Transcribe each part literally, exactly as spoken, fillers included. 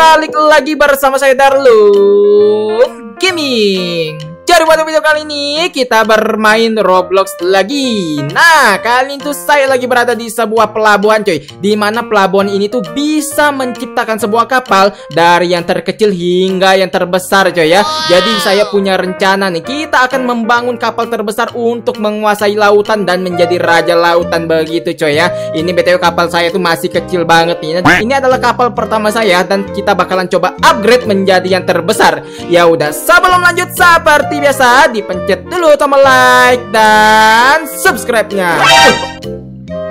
balik lagi bersama saya Darlung Gaming. Jadi pada video kali ini kita bermain Roblox lagi. Nah, kali itu saya lagi berada di sebuah pelabuhan, coy. Di mana pelabuhan ini tuh bisa menciptakan sebuah kapal dari yang terkecil hingga yang terbesar, coy ya. Jadi saya punya rencana nih. Kita akan membangun kapal terbesar untuk menguasai lautan dan menjadi raja lautan begitu, coy ya. Ini B T W kapal saya tuh masih kecil banget nih. Ini adalah kapal pertama saya dan kita bakalan coba upgrade menjadi yang terbesar. Ya udah, sebelum lanjut seperti biasa dipencet dulu tombol like dan subscribe-nya. Uh,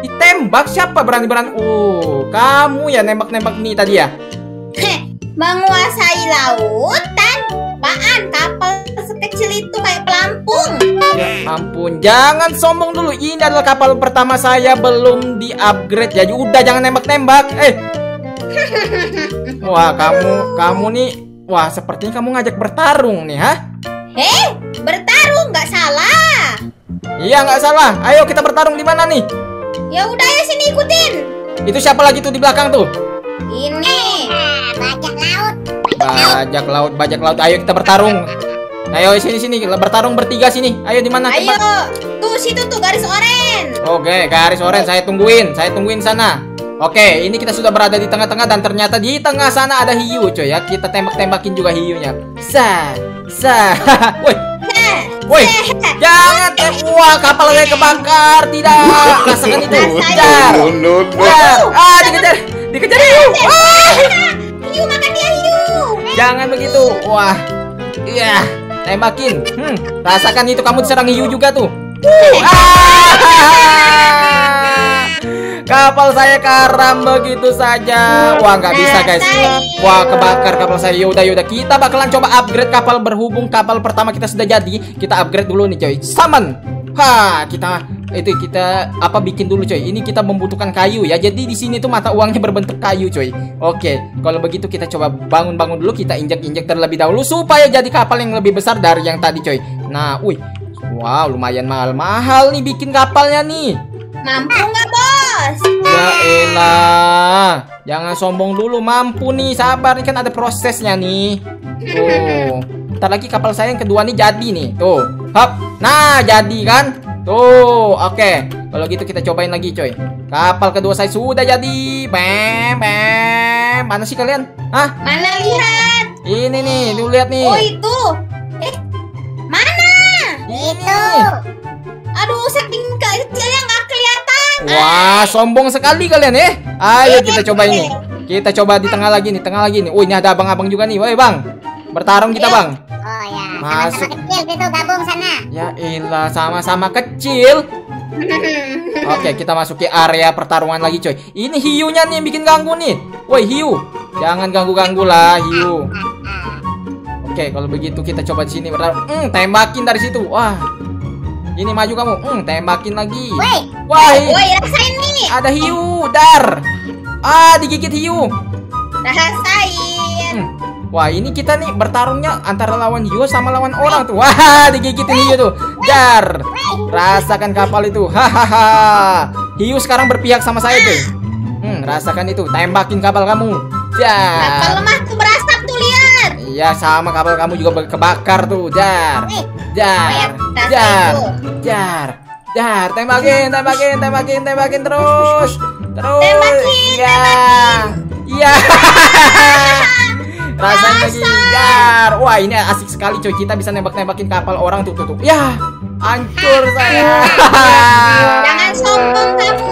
ditembak siapa berani-berani? Uh, kamu ya nembak-nembak nih tadi ya. Menguasai lautan, apaan? Kapal sekecil itu kayak pelampung. Ampun, jangan sombong dulu. Ini adalah kapal pertama saya, belum di-upgrade. Jadi udah jangan nembak-nembak. Eh. Wah, kamu kamu nih, wah sepertinya kamu ngajak bertarung nih, ha? Eh, bertarung nggak salah. Iya nggak salah. Ayo kita bertarung di mana nih? Ya udah ya sini ikutin. Itu siapa lagi tuh di belakang tuh? Ini bajak laut. Bajak laut, bajak laut. Ayo kita bertarung. Ayo sini sini bertarung bertiga sini. Ayo di mana? Ayo tuh situ tuh garis oranye. Oke garis oranye saya tungguin, saya tungguin sana. Oke, ini kita sudah berada di tengah-tengah dan ternyata di tengah sana ada hiu, coy ya. Kita tembak-tembakin juga hiunya. Sa, sa. Woi. Woi. Jangan tembak, kapal saya kebakar. Tidak. Rasakan itu. Kejar. Kejar. Ah, dikejar. Dikejar hiu. Ah. Hiu makan dia hiu. Jangan begitu. Wah. Iya, tembakin. Hmm, rasakan itu kamu diserang hiu juga tuh. Ah. Kapal saya karam begitu saja. Wah nggak bisa guys. Wah kebakar kapal saya. Yaudah yaudah kita bakalan coba upgrade kapal. Berhubung kapal pertama kita sudah jadi, kita upgrade dulu nih coy. Summon. Ha kita itu kita apa bikin dulu coy. Ini kita membutuhkan kayu ya. Jadi di sini tuh mata uangnya berbentuk kayu coy. Oke kalau begitu kita coba bangun-bangun dulu. Kita injak-injak terlebih dahulu supaya jadi kapal yang lebih besar dari yang tadi coy. Nah, wih. Wow lumayan mahal-mahal nih bikin kapalnya nih. Mampu nggak bos? Ya elah, jangan sombong dulu. Mampu nih, sabar nih, kan ada prosesnya nih. Tuh, ntar lagi kapal saya yang kedua nih jadi nih. Tuh, hop, nah jadi kan? Tuh, oke. Kalau gitu kita cobain lagi coy. Kapal kedua saya sudah jadi. Bam, bam. Mana sih kalian? Hah? Mana lihat? Ini nih, lu lihat nih. Oh itu? Eh, mana? Itu. Aduh, setting kecilnya nggak kelihatan. Wah, sombong sekali kalian eh. Ayo kita coba ini. Kita coba di tengah lagi nih, tengah lagi nih. Oh, ini ada abang-abang juga nih. Woi, Bang. Bertarung kita, Bang. Oh ya. Masuk. Sama-sama kecil gitu gabung sana. Ya elah, sama-sama kecil. Oke, kita masuk ke area pertarungan lagi, coy. Ini hiunya nih yang bikin ganggu nih. Woi, hiu. Jangan ganggu-ganggu lah, hiu. Oke, kalau begitu kita coba di sini bertarung. Hmm, tembakin dari situ. Wah. Ini maju kamu, hmm, tembakin lagi. Woi, woi, woi, rasain nih. Ada hiu, dar. Ah, digigit hiu. Rasain. Hmm. Wah, ini kita nih bertarungnya antara lawan hiu sama lawan orang tuh. Wah, digigitin hiu tuh. Dar. Rasakan kapal itu. Hahaha. Hiu sekarang berpihak sama saya tuh. Hmm, rasakan itu. Tembakin kapal kamu. Dar. Kapal lemah tuh berasap tuh lihat. Iya, sama kapal kamu juga kebakar tuh. Dar. Jar, jar, jar, jar, tembakin, tembakin, tembakin, tembakin terus, terus, tembakin, ya, tembakin. Ya, rasanya jar, wah ini asik sekali coy, kita bisa nembak-nembakin kapal orang tuh, tuh, tuh. Ya, hancur saya, jangan sombong kamu.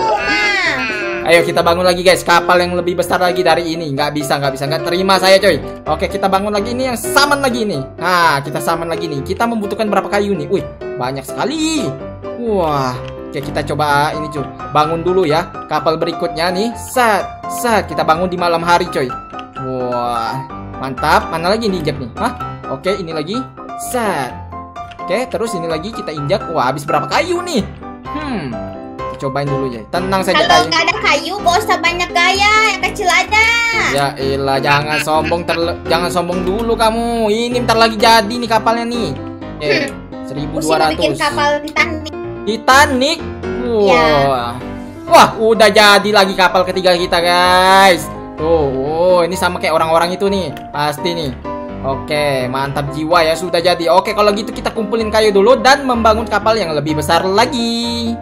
Ayo kita bangun lagi guys, kapal yang lebih besar lagi dari ini. Nggak bisa, nggak bisa, nggak terima saya coy. Oke kita bangun lagi ini yang saman lagi nih. Nah kita saman lagi nih. Kita membutuhkan berapa kayu nih? Wih banyak sekali. Wah. Oke kita coba ini coy. Bangun dulu ya kapal berikutnya nih. Set, set. Kita bangun di malam hari coy. Wah mantap. Mana lagi nih injak nih? Hah? Oke ini lagi. Set. Oke terus ini lagi kita injak. Wah habis berapa kayu nih? Hmm. Cobain dulu ya. Tenang saja. Kalau nggak ada kayu, gak usah banyak gaya. Yang kecil aja. Ya elah, jangan sombong, jangan sombong dulu kamu. Ini bentar lagi jadi nih kapalnya nih. Eh, seribu dua ratus. Bikin kapal Titanic. Titanic. Wah. Wow. Ya. Wah, udah jadi lagi kapal ketiga kita guys. Tuh, oh, ini sama kayak orang-orang itu nih, pasti nih. Oke, mantap jiwa ya, sudah jadi. Oke, kalau gitu kita kumpulin kayu dulu dan membangun kapal yang lebih besar lagi.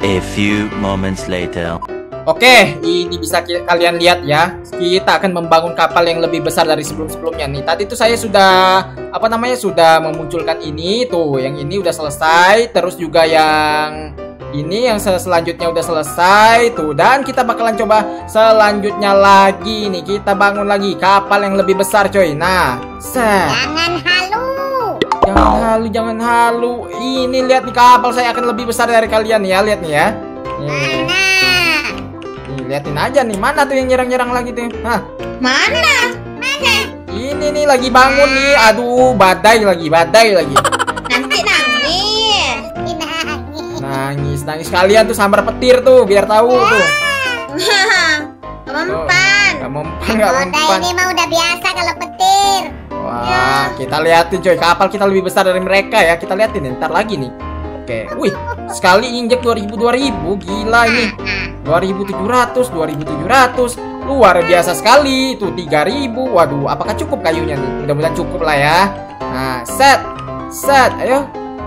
A few moments later. Oke, ini bisa kalian lihat ya. Kita akan membangun kapal yang lebih besar dari sebelum-sebelumnya nih. Tadi itu saya sudah apa namanya? Sudah memunculkan ini tuh, yang ini udah selesai, terus juga yang ini yang selanjutnya udah selesai tuh, dan kita bakalan coba selanjutnya lagi nih. Kita bangun lagi kapal yang lebih besar, coy. Nah, set. Jangan halu. Jangan halu, jangan halu. Ini lihat nih, kapal saya akan lebih besar dari kalian ya, lihat nih ya. Nih. Nih, liatin aja nih, mana tuh yang nyerang-nyerang lagi tuh? Hah? Mana? Mana? Ini nih lagi bangun nih. Aduh, badai lagi, badai lagi. Nangis, nangis kalian tuh sambar petir tuh, biar tahu ya. Tuh. Gak mempan. Gak mempan, gak mempan. Ini mah udah biasa kalau petir. Wah, ya. Kita liatin coy, kapal kita lebih besar dari mereka ya. Kita liatin ntar lagi nih. Oke, wih, sekali injek dua ribu dua ribu, gila ini. dua ribu tujuh ratus, dua ribu tujuh ratus. Luar biasa sekali. Itu tiga ribu. Waduh, apakah cukup kayunya nih? Mudah-mudahan cukup lah ya. Nah, set. Set, ayo.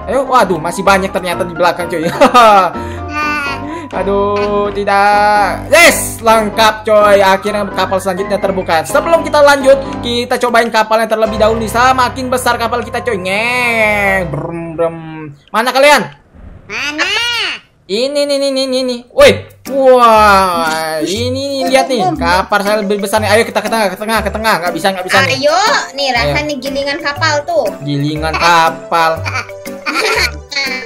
Ayo, waduh, masih banyak ternyata di belakang, coy. Aduh, tidak. Yes, lengkap, coy. Akhirnya kapal selanjutnya terbuka. Sebelum kita lanjut, kita cobain kapalnya terlebih dahulu nih. Semakin besar kapal kita, coy. Ngeng, brem, brem. Mana kalian? Mana? Ini, ini, ini, ini, ini. Woi, wah, ini, ini lihat nih, kapal saya lebih besar nih. Ayo kita ke tengah, ke tengah, ke tengah. Nggak bisa, nggak bisa. Nih. Ayo, nih rasanya gilingan kapal tuh. Gilingan kapal.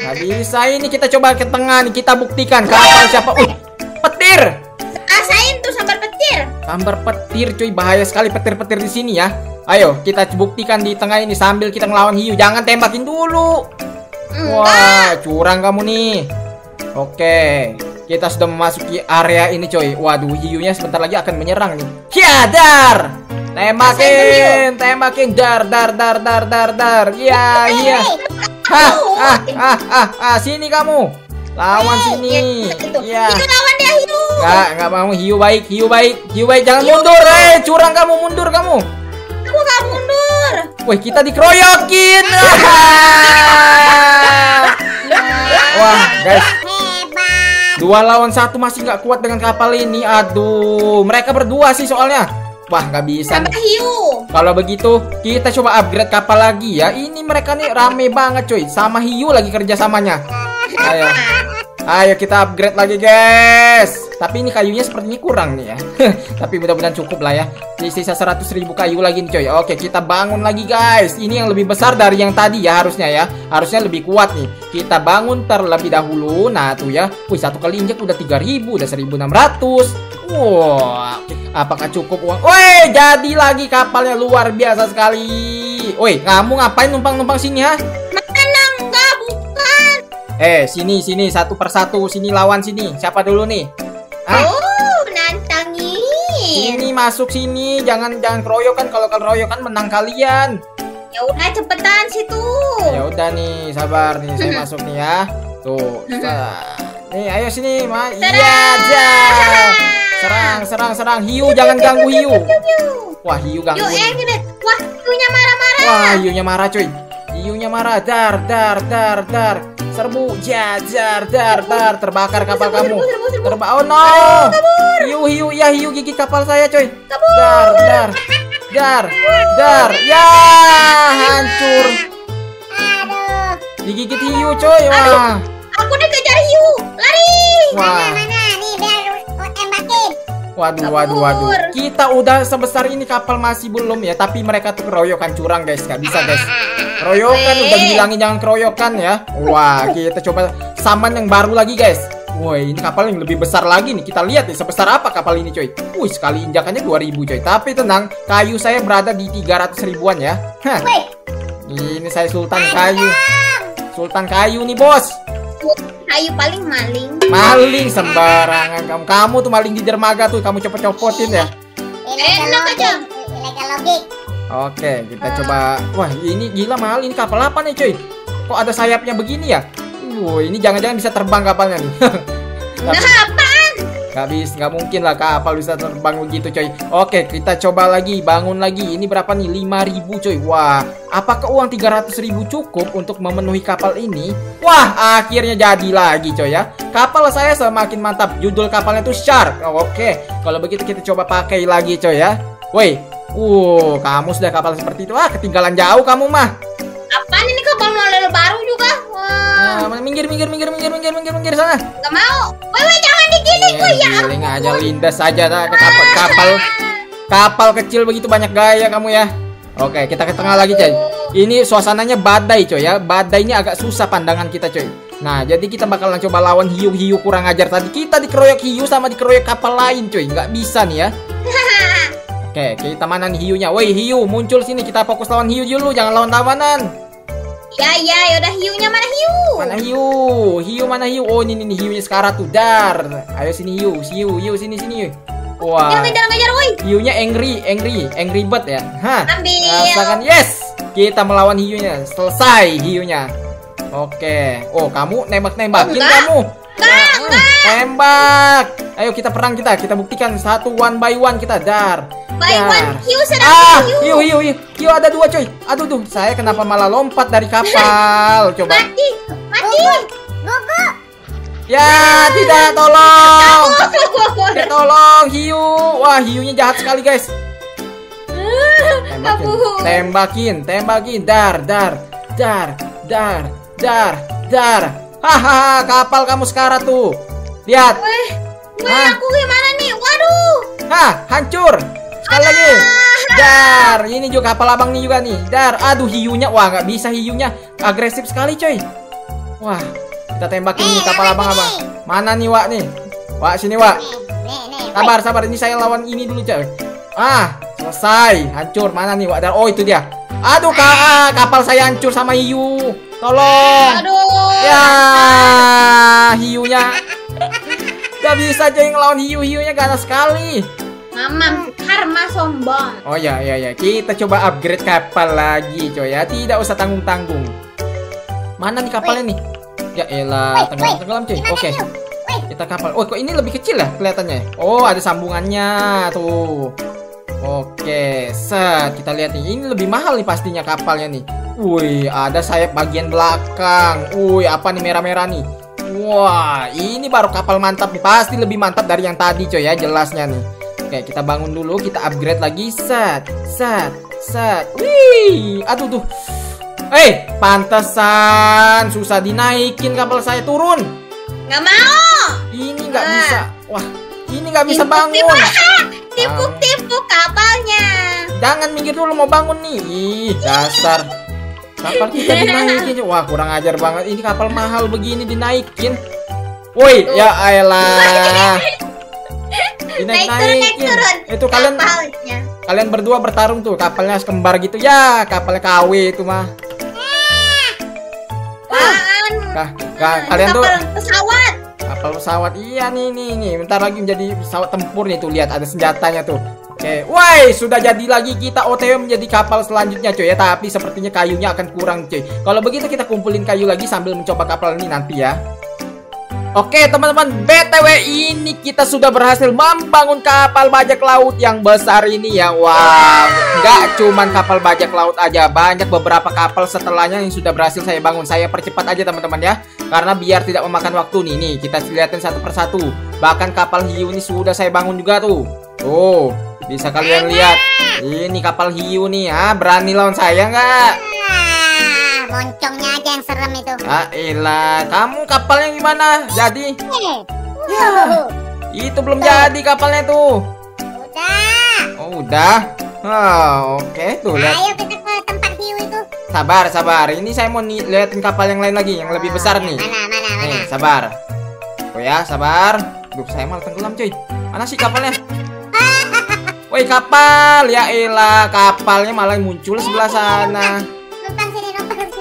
Nggak bisa ini, kita coba ke tengah nih, kita buktikan kapal siapa. Uh, petir. Asain tuh sambar petir. Sambar petir, cuy, bahaya sekali petir-petir di sini ya. Ayo kita buktikan di tengah ini sambil kita ngelawan hiu. Jangan tembakin dulu. Enggak. Wah, curang kamu nih. Oke, kita sudah memasuki area ini, coy. Waduh, hiunya sebentar lagi akan menyerang nih. Hiadar. Tembakin, tembakin, dar, dar, dar, dar, dar, dar. Iya, iya. Hah, ah, ah, ah, ah, sini kamu. Lawan sini. Iya. Hiu lawan dia, hiu. Enggak, enggak mau hiu baik, hiu baik, hiu baik. Jangan mundur, eh, curang kamu, mundur kamu. Kamu enggak mundur. Wih, kita dikeroyokin. Wah, guys. Dua lawan satu masih nggak kuat dengan kapal ini. Aduh, mereka berdua sih soalnya. Wah, nggak bisa. Hiu. Kalau begitu, kita coba upgrade kapal lagi ya. Ini mereka nih rame banget, cuy. Sama hiu lagi kerjasamanya. Ayo, ayo kita upgrade lagi, guys. Tapi ini kayunya sepertinya kurang nih ya. Tapi mudah-mudahan cukup lah ya. Ini sisa seratus ribu kayu lagi nih, coy. Oke, kita bangun lagi, guys. Ini yang lebih besar dari yang tadi ya harusnya ya. Harusnya lebih kuat nih. Kita bangun terlebih dahulu. Nah, tuh ya. Wih, satu kali injek udah tiga ribu, udah seribu enam ratus. Wah, apakah cukup uang? Woi, jadi lagi kapalnya luar biasa sekali. Woi, kamu ngapain numpang-numpang sini ha? Makan enggak, bukan. Eh, sini sini satu persatu, sini lawan sini. Siapa dulu nih? Ah? Oh, nantangin. Ini masuk sini, jangan jangan keroyokan. Kalau keroyokan menang kalian. Ya udah cepetan situ. Ya udah nih, sabar nih, saya masuk nih ya. Tuh. Nih, ayo sini, Ma. Iya, jah. Serang, serang, serang hiu, jangan ganggu hiu. Wah, hiu ganggu. Wah, hiunya marah-marah. Wah, hiunya marah, cuy. Hiunya marah. Dar, dar, dar, dar. Serbu, jajar, dar, dar, terbakar kapal kamu. Terba, oh no, hiu, hiu, ya hiu gigit kapal saya, coy. Dar, dar, dar, dar, ya hancur. Digigit hiu, coy. Wah, aku dikejar hiu, lari. Wah, nih biar tembakin. Waduh, waduh, waduh. Kita udah sebesar ini kapal masih belum ya, tapi mereka tuh keroyokan curang, guys. Gak bisa, guys. Keroyokan udah bilangin jangan keroyokan ya. Wah, kita coba saman yang baru lagi, guys. Woi, ini kapal yang lebih besar lagi nih. Kita lihat nih sebesar apa kapal ini, coy. Wih, sekali injakannya dua ribu, coy. Tapi tenang, kayu saya berada di tiga ratus ribuan ya. Hah. Ini saya sultan kayu. Sultan kayu nih, bos. Kayu paling maling. Maling sembarangan kamu. Kamu tuh maling di dermaga tuh, kamu copot-copotin ya. Enak aja. Oke, kita uh. coba. Wah, ini gila mahal ini kapal apa nih, coy? Kok ada sayapnya begini ya? Wuh, ini jangan-jangan bisa terbang kapalnya nih. Nah, apaan? Gak bisa, gak mungkin lah kapal bisa terbang begitu coy. Oke, kita coba lagi, bangun lagi. Ini berapa nih? lima ribu coy. Wah, apakah uang tiga ratus ribu cukup untuk memenuhi kapal ini? Wah, akhirnya jadi lagi coy ya. Kapal saya semakin mantap. Judul kapalnya tuh Shark. Oh, oke, kalau begitu kita coba pakai lagi coy ya. Woi, uh, kamu sudah kapal seperti itu. Ah, ketinggalan jauh kamu mah. Apaan ini kapal model baru juga? Wah. Nah, minggir, minggir, minggir, minggir, minggir, minggir, minggir sana. Gak mau. Woi, woi, jangan digiling gue ya. Giling aja, lindas aja dah ke kapal, kapal. Kapal kecil begitu banyak gaya kamu ya. Oke, kita ke tengah lagi, coy. Ini suasananya badai, coy ya. Badainya agak susah pandangan kita, coy. Nah, jadi kita bakalan coba lawan hiu-hiu kurang ajar tadi. Kita dikeroyok hiu sama dikeroyok kapal lain, coy. Nggak bisa nih ya. Oke, kita mana nih hiunya? Woi, hiu, muncul sini. Kita fokus lawan hiu dulu, jangan lawan tawanan. Ya ya, yaudah hiunya mana hiu? Mana hiu? Hiu mana hiu? Oh ini nih hiunya sekarang tuh dar. Ayo sini hiu, hiu, hiu sini sini. Wah. Jangan ngejar ngejar woi. Hiunya angry, angry, angry bird ya. Hah. Ambil. Rasakan yes. Kita melawan hiunya. Selesai hiunya. Oke. Oh kamu nembak nembakin oh, kamu. Enggak, hmm, enggak. Tembak. Ayo kita perang kita. Kita buktikan satu one by one kita dar. Nah. Hiu ah, hiu, hiu, hiu, hiu ada dua coy. Aduh tuh, saya kenapa malah lompat dari kapal? Coba. Mati, mati. Gogo. Ya, tidak, tolong. Ya, tolong, hiu. Wah, hiunya jahat sekali, guys. Tembakin, tembakin, tembakin. Dar, dar, dar, dar, dar, dar. Hahaha, kapal kamu sekarang tuh. Lihat. Weh, weh, aku gimana nih? Waduh. Hah, hancur. Sekali lagi dar, ini juga kapal abang nih juga nih dar. Aduh hiunya, wah nggak bisa, hiunya agresif sekali coy. Wah kita tembakin nih kapal abang abang. Mana nih Wak nih? Wak sini Wak. Sabar sabar, ini saya lawan ini dulu coy. Ah selesai, hancur. Mana nih Wak dar? Oh itu dia. Aduh kak, kapal saya hancur sama hiu. Tolong. Ya hiunya nggak bisa coy ngelawan hiu, hiunya ganas sekali. Mamam karma sombong. Oh ya ya ya, kita coba upgrade kapal lagi coy ya. Tidak usah tanggung-tanggung. Mana nih kapalnya nih? Ya elah, tenggelam-tenggelam coy. Oke. Kita kapal. Oh, kok ini lebih kecil ya kelihatannya? Oh, ada sambungannya tuh. Oke, set. Kita lihat nih. Ini lebih mahal nih pastinya kapalnya nih. Wih, ada sayap bagian belakang. Wih, apa nih merah-merah nih? Wah, ini baru kapal mantap nih. Pasti lebih mantap dari yang tadi coy ya, jelasnya nih. Oke, kita bangun dulu, kita upgrade lagi. Set, set, set. Wih, aduh tuh. Eh, pantesan susah dinaikin kapal saya, turun. Nggak mau. Ini nggak bisa. Wah, ini nggak bisa bangun. Tipu-tipu kapalnya. Jangan minggir dulu, mau bangun nih. Ih, dasar. Kapal kita dinaikin. Wah, kurang ajar banget. Ini kapal mahal begini dinaikin. Woi, ya elah. Naik, turun, naik turun. Itu kalian kapalnya. Kalian berdua bertarung tuh, kapalnya kembar gitu ya, kapalnya K W itu mah. Nah, kalian tuh kapal pesawat. Kapal pesawat. Iya nih nih nih, bentar lagi menjadi pesawat tempur nih tuh, lihat ada senjatanya tuh. Oke, woi, sudah jadi lagi, kita O T W menjadi kapal selanjutnya coy ya, tapi sepertinya kayunya akan kurang coy. Kalau begitu kita kumpulin kayu lagi sambil mencoba kapal ini nanti ya. Oke teman-teman, B T W ini kita sudah berhasil membangun kapal bajak laut yang besar ini ya. Wow, nggak cuman kapal bajak laut aja, banyak beberapa kapal setelahnya yang sudah berhasil saya bangun. Saya percepat aja teman-teman ya, karena biar tidak memakan waktu nih. Nih kita lihatin satu persatu. Bahkan kapal hiu ini sudah saya bangun juga tuh. Tuh, bisa kalian lihat. Ini kapal hiu nih ya, berani lawan saya nggak? Moncongnya aja yang serem itu. Ah elah, kamu kapalnya gimana? Jadi? Uh, ya, itu belum tuh. Jadi kapalnya tuh. Udah. Oh udah. Oh, oke okay, tuh. Lihat. Ayo kita ke tempat hiu itu. Sabar sabar. Ini saya mau liatin kapal yang lain lagi, yang oh, lebih besar nih. Mana mana nih, mana. Sabar. Oh ya sabar. Duh saya malah tenggelam cuy. Mana sih kapalnya? Woi kapal. Ya elah, kapalnya malah muncul sebelah sana.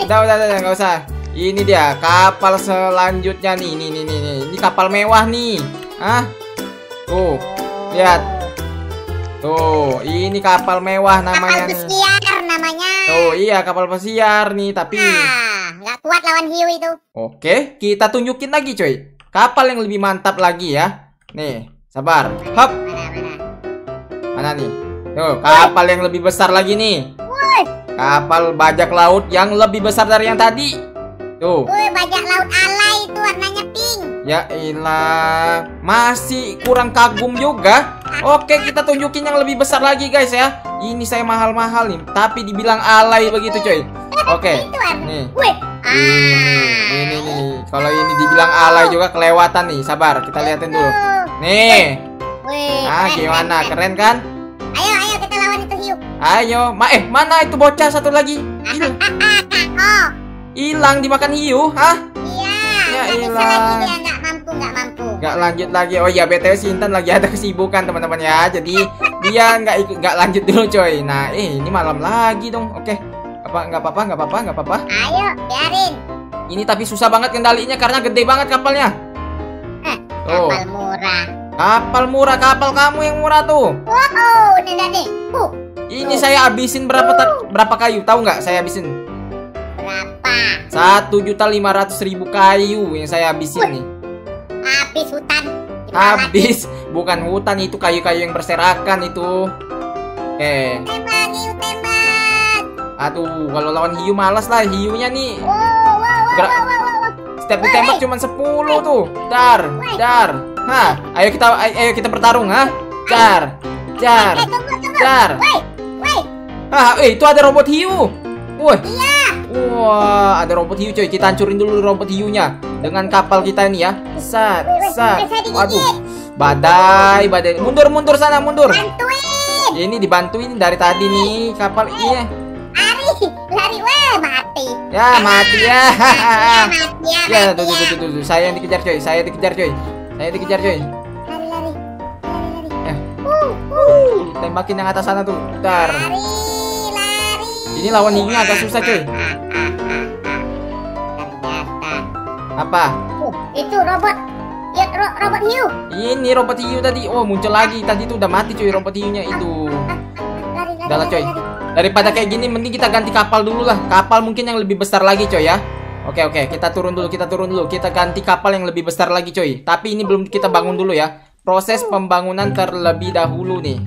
Udah, udah, udah, nggak usah. Ini dia kapal selanjutnya nih, nih, nih, nih, nih. Ini kapal mewah nih. Hah? Tuh, lihat. Tuh, ini kapal mewah namanya. Kapal pesiar namanya. Tuh, iya kapal pesiar nih, tapi nggak kuat lawan hiu itu. Oke, kita tunjukin lagi, coy. Kapal yang lebih mantap lagi ya. Nih, Sabar. Hop. Mana nih? Tuh, kapal yang lebih besar lagi nih. Kapal bajak laut yang lebih besar dari yang tadi. Tuh. Woi, bajak laut alay itu warnanya pink. Ya ilah, masih kurang kagum juga. Oke, kita tunjukin yang lebih besar lagi guys ya. Ini saya mahal-mahal nih, tapi dibilang alay begitu coy. Oke. Nih. Ini ini nih. Kalau ini dibilang alay juga kelewatan nih. Sabar, kita liatin dulu. Nih. Ah, gimana? Keren kan? Ayo ayo kita lawan itu hiu. Ayo, ma eh mana itu bocah satu lagi? Hilang dimakan hiu, hah? Iya. Ya ilah. Nggak mampu, nggak lanjut lagi. Oh ya, btw si Intan lagi ada kesibukan teman-teman ya, jadi dia nggak ikut, nggak lanjut dulu coy. Nah eh, ini malam lagi dong. Oke, apa nggak apa-apa, nggak apa-apa, nggak apa-apa. Ayo biarin. Ini tapi susah banget kendalinya karena gede banget kapalnya. Eh, kapal oh. murah. Kapal murah, kapal kamu yang murah tuh. Wow, oh, ini tadi. Uh. Ini uh. saya habisin berapa uh. berapa kayu? Tahu nggak saya habisin? Berapa? Satu juta lima ratus ribu kayu yang saya habisin uh. nih. Habis hutan. Habis, bukan hutan itu, kayu-kayu yang berserakan itu. Eh. Tembak, hiu tembak. Aduh, kalau lawan hiu malas lah, hiunya nih. Wow, wow, wow, wow, wow. Setiap ditembak cuma sepuluh tuh. Dar, dar. Nah, ayo kita ayo kita bertarung, ha? Dar, dar. Dar. Ah, eh, itu ada robot hiu. Woi. Iya. Wah, ada robot hiu coy. Kita hancurin dulu robot hiunya dengan kapal kita ini ya. Sat, sat. Waduh, badai, badai. Mundur, mundur sana, mundur. Bantuin. Ini dibantuin dari tadi nih kapal ini. Ari, lari, wah mati. Ya mati ya. Ya, tuh, tuh, tuh, tuh. Saya yang dikejar coy, saya dikejar coy, saya dikejar coy. Lari, lari, lari, lari. Tembakin yang atas sana tuh. Bentar. Ini lawan hiunya agak susah coy. Apa? Uh, itu robot, ya ro robot hiu. Ini robot hiu tadi. Oh, muncul lagi. Tadi itu udah mati coy robot hiunya itu. Udah lah coy. Daripada kayak gini mending kita ganti kapal dulu lah. Kapal mungkin yang lebih besar lagi coy ya. Oke oke, kita turun dulu, kita turun dulu. Kita ganti kapal yang lebih besar lagi coy. Tapi ini belum kita bangun dulu ya. Proses pembangunan terlebih dahulu nih.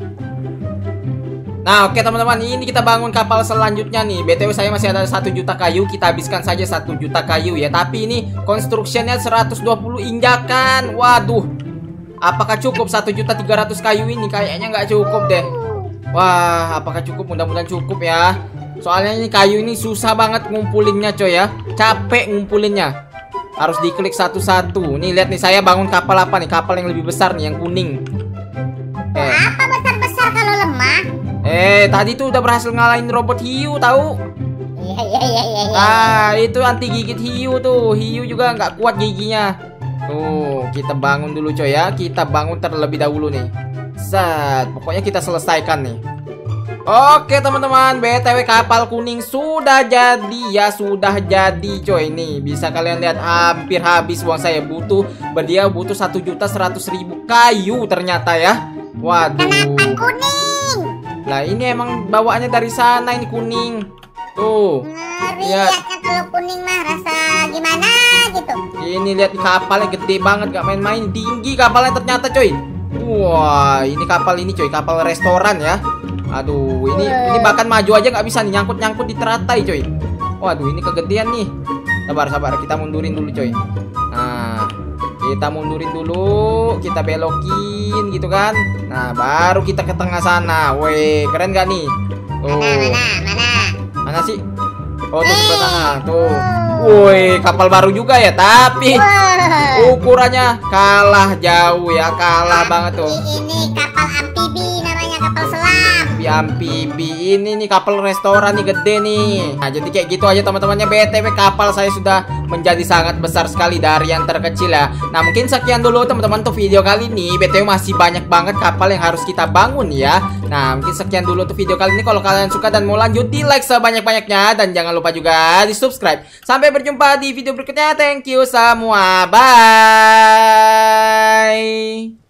Nah oke teman-teman, ini kita bangun kapal selanjutnya nih. B T W saya masih ada satu juta kayu. Kita habiskan saja satu juta kayu ya. Tapi ini konstruksinya seratus dua puluh injakan. Waduh, apakah cukup satu juta tiga ratus kayu ini? Kayaknya nggak cukup deh. Wah, apakah cukup? Mudah-mudahan cukup ya. Soalnya ini kayu ini susah banget ngumpulinnya coy ya. Capek ngumpulinnya. Harus diklik satu-satu. Nih lihat nih, saya bangun kapal apa nih? Kapal yang lebih besar nih, yang kuning. Eh. Apa besar-besar kalau lemah? Eh, tadi tuh udah berhasil ngalahin robot hiu, tahu? Iya, iya, iya, iya. Ah, itu anti gigit hiu tuh. Hiu juga nggak kuat giginya. Tuh, kita bangun dulu coy ya. Kita bangun terlebih dahulu nih. Set, pokoknya kita selesaikan nih. Oke, teman-teman. B T W kapal kuning sudah jadi ya, sudah jadi coy nih. Bisa kalian lihat hampir habis uang saya. Butuh berdia butuh satu juta seratus ribu kayu ternyata ya. Waduh. Kenapa kuning? Nah ini emang bawaannya dari sana, ini kuning tuh. Ngeri ya. Lihatnya kalau kuning mah rasa gimana gitu. Ini lihat kapalnya gede banget, gak main-main, tinggi kapalnya ternyata coy. Wah, ini kapal ini coy, kapal restoran ya. Aduh, ini uh. ini bahkan maju aja nggak bisa nih, nyangkut-nyangkut di teratai coy. Waduh, ini kegedean nih. Sabar-sabar, kita mundurin dulu coy. Nah, kita mundurin dulu, kita belokin gitu kan. Nah, baru kita ke tengah sana. Woi, keren gak nih? Tuh. Mana, mana, mana? Mana sih? Oh, tuh ke tengah tuh. Woi, kapal baru juga ya, tapi wow, ukurannya kalah jauh ya, kalah Ampi banget tuh. Ini kapal amfibi namanya, kapal selam. Amfibi ini nih kapal restoran nih, gede nih. Nah, jadi kayak gitu aja teman-temannya. B T W kapal saya sudah menjadi sangat besar sekali dari yang terkecil ya. Nah mungkin sekian dulu teman-teman untuk video kali ini. B T W masih banyak banget kapal yang harus kita bangun ya. Nah mungkin sekian dulu untuk video kali ini. Kalau kalian suka dan mau lanjut, di like sebanyak-banyaknya. Dan jangan lupa juga di subscribe. Sampai berjumpa di video berikutnya. Thank you semua. Bye.